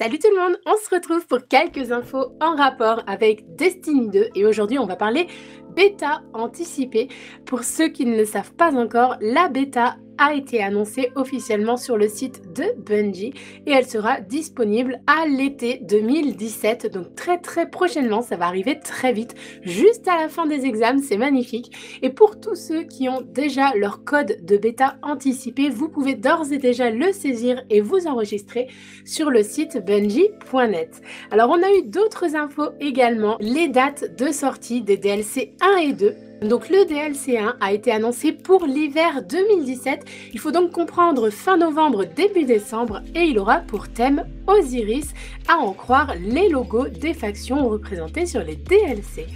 Salut tout le monde, on se retrouve pour quelques infos en rapport avec Destiny 2 et aujourd'hui on va parler bêta anticipée. Pour ceux qui ne le savent pas encore, la bêta a été annoncée officiellement sur le site de Bungie et elle sera disponible à l'été 2017, donc très prochainement, ça va arriver très vite, juste à la fin des examens, c'est magnifique. Et pour tous ceux qui ont déjà leur code de bêta anticipé, vous pouvez d'ores et déjà le saisir et vous enregistrer sur le site bungie.net. Alors on a eu d'autres infos également, les dates de sortie des DLC 1 et 2. Donc le DLC 1 a été annoncé pour l'hiver 2017, il faut donc comprendre fin novembre, début décembre, et il aura pour thème Osiris, à en croire les logos des factions représentées sur les DLC.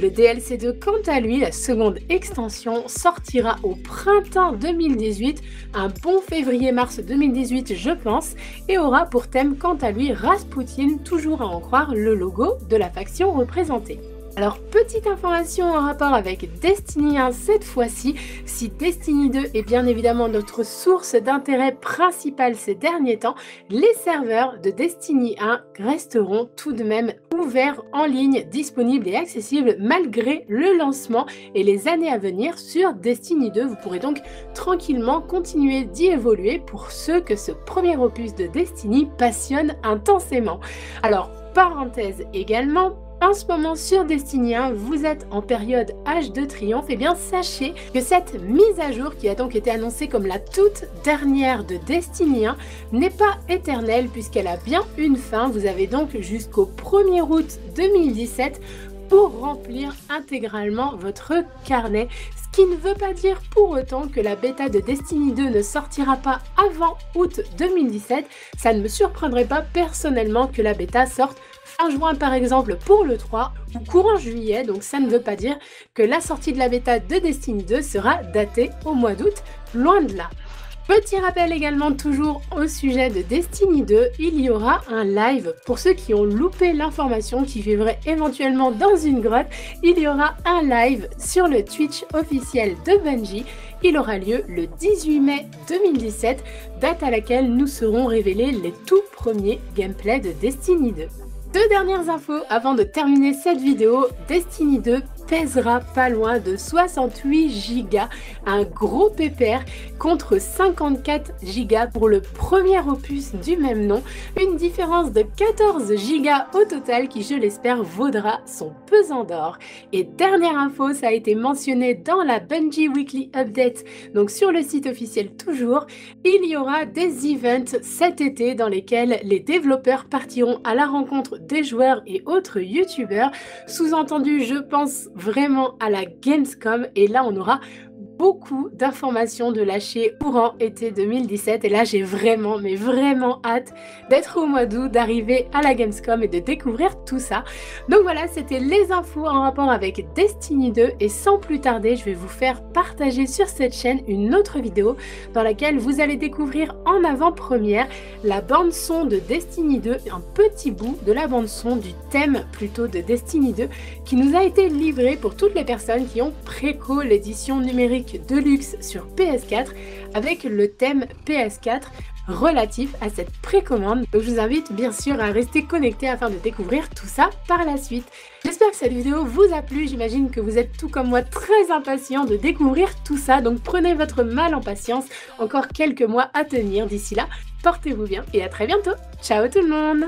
Le DLC 2, quant à lui, la seconde extension, sortira au printemps 2018, un bon février-mars 2018 je pense, et aura pour thème quant à lui Raspoutine, toujours à en croire le logo de la faction représentée. Alors petite information en rapport avec Destiny 1 cette fois-ci, si Destiny 2 est bien évidemment notre source d'intérêt principale ces derniers temps, les serveurs de Destiny 1 resteront tout de même ouverts en ligne, disponibles et accessibles malgré le lancement et les années à venir sur Destiny 2. Vous pourrez donc tranquillement continuer d'y évoluer pour ceux que ce premier opus de Destiny passionne intensément. Alors parenthèse également, en ce moment sur Destiny 1, vous êtes en période Âge de Triomphe, et bien sachez que cette mise à jour qui a donc été annoncée comme la toute dernière de Destiny 1 n'est pas éternelle puisqu'elle a bien une fin. Vous avez donc jusqu'au 1er août 2017 pour remplir intégralement votre carnet. Ce qui ne veut pas dire pour autant que la bêta de Destiny 2 ne sortira pas avant août 2017. Ça ne me surprendrait pas personnellement que la bêta sorte fin juin par exemple pour le 3 ou courant juillet, donc ça ne veut pas dire que la sortie de la bêta de Destiny 2 sera datée au mois d'août, loin de là. Petit rappel également toujours au sujet de Destiny 2, il y aura un live. Pour ceux qui ont loupé l'information, qui vivraient éventuellement dans une grotte, il y aura un live sur le Twitch officiel de Bungie. Il aura lieu le 18 mai 2017, date à laquelle nous serons révélés les tout premiers gameplays de Destiny 2. Deux dernières infos avant de terminer cette vidéo, Destiny 2 pèsera pas loin de 68 gigas, un gros pépère contre 54 gigas pour le premier opus du même nom, une différence de 14 gigas au total qui, je l'espère, vaudra son pesant d'or. Et dernière info, ça a été mentionné dans la Bungie Weekly Update, donc sur le site officiel toujours, il y aura des events cet été dans lesquels les développeurs partiront à la rencontre des joueurs et autres youtubeurs, sous-entendu je pense vraiment à la Gamescom, et là on aura beaucoup d'informations de lâcher courant été 2017, et là j'ai vraiment mais vraiment hâte d'être au mois d'août, d'arriver à la Gamescom et de découvrir tout ça. Donc voilà, c'était les infos en rapport avec Destiny 2, et sans plus tarder je vais vous faire partager sur cette chaîne une autre vidéo dans laquelle vous allez découvrir en avant-première la bande son de Destiny 2, un petit bout de la bande son du thème plutôt de Destiny 2 qui nous a été livré pour toutes les personnes qui ont préco l'édition numérique de luxe sur PS4 avec le thème PS4 relatif à cette précommande. Donc je vous invite bien sûr à rester connecté afin de découvrir tout ça par la suite. J'espère que cette vidéo vous a plu, j'imagine que vous êtes tout comme moi très impatient de découvrir tout ça, donc prenez votre mal en patience, encore quelques mois à tenir. D'ici là, portez-vous bien et à très bientôt. Ciao tout le monde!